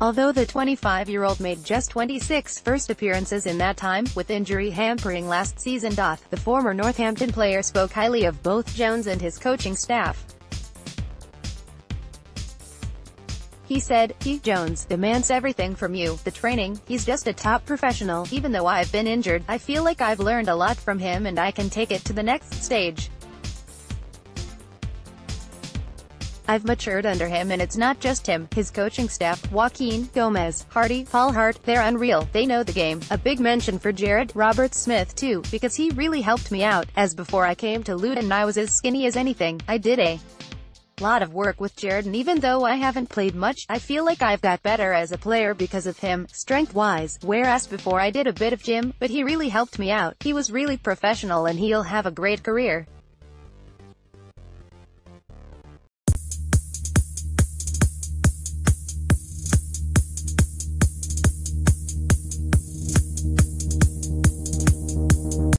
Although the 25-year-old made just 26 first appearances in that time, with injury hampering last season. The former Northampton player spoke highly of both Jones and his coaching staff. He said, Jones demands everything from you, the training, he's just a top professional. Even though I've been injured, I feel like I've learned a lot from him and I can take it to the next stage. I've matured under him, and it's not just him, his coaching staff, Joaquin, Gomez, Harty, Paul Hart, they're unreal, they know the game. A big mention for Jared, Robert Smith too, because he really helped me out, as before I came to Luton I was as skinny as anything. I did a lot of work with Jared, and even though I haven't played much, I feel like I've got better as a player because of him, strength-wise, whereas before I did a bit of gym, but he really helped me out. He was really professional and he'll have a great career.